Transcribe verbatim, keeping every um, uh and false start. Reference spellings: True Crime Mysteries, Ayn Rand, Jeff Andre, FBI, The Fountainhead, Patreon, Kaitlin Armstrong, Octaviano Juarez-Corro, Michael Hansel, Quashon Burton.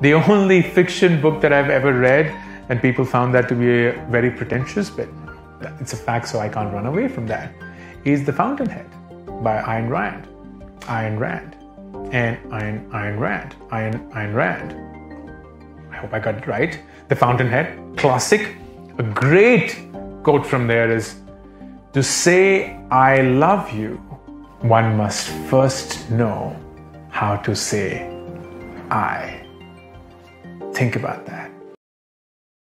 the only fiction book that I've ever read, and people found that to be a very pretentious, but it's a fact, so I can't run away from that, is The Fountainhead by Ayn Rand. Ayn Rand. And Ayn, Ayn Rand. Ayn, Ayn Rand. I hope I got it right. The Fountainhead, classic. A great quote from there is, "To say I love you, one must first know how to say I." Think about that.